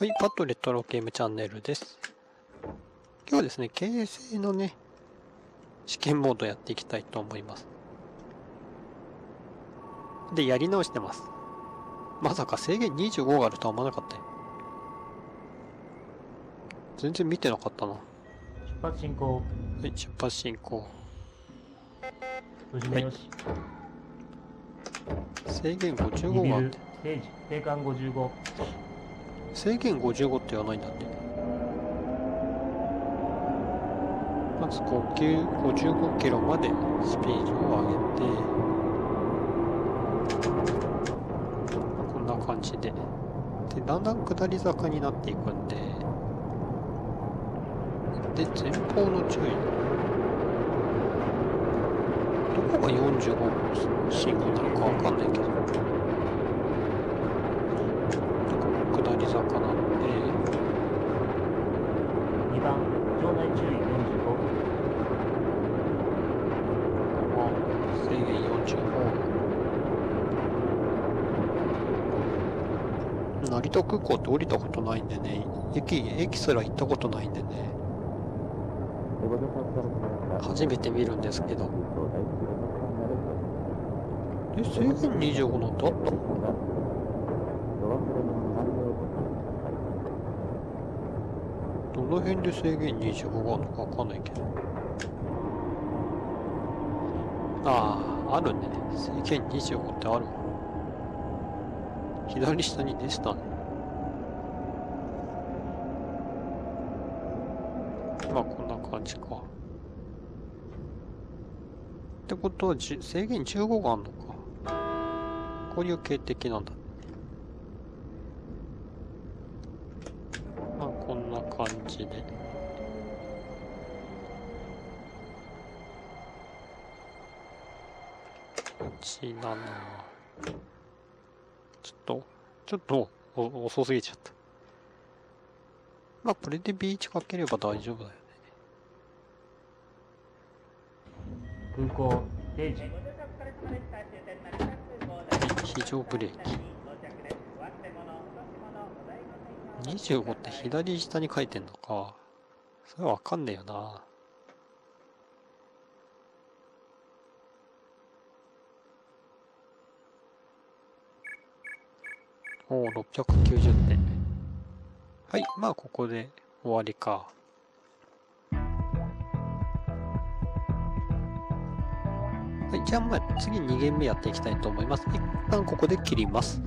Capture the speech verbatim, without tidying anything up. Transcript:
はい、パッとレトロゲームチャンネルです。今日はですね、形成のね、試験モードやっていきたいと思います。で、やり直してます。まさか制限にじゅうごがあるとは思わなかったよ。全然見てなかったな。出発進行。はい、出発進行。無事だよし。制限ごじゅうごがあって。定款ごじゅうご。制限ごじゅうごって言わないんだって。まずごじゅうごキロまでスピードを上げて、こんな感じで。で、だんだん下り坂になっていくんで、で、前方の注意。どこがよんじゅうご信号なのかわかんないけど。成田空港って降りたことないんでね、駅、駅すら行ったことないんでね、初めて見るんですけど。え、制限にじゅうごなんてあった？どの辺で制限にじゅうごがあるのかわかんないけど。ああ、あるね。制限にじゅうごってあるわ。左下に出したね。まあこんな感じか。ってことはじ制限じゅうごがあんのか。こういう形的なんだ。まあこんな感じで。はち、なな。ちょっと、ちょっとお遅すぎちゃった。まあ、これで ビーワン かければ大丈夫だよね。空港、定時。非常ブレーキ。にじゅうごって左下に書いてんのか。それはわかんねえよな。おお、ろっぴゃくきゅうじゅってん。はい、まあここで終わりか。はい、じゃあまあ次にげんめやっていきたいと思います。一旦ここで切ります。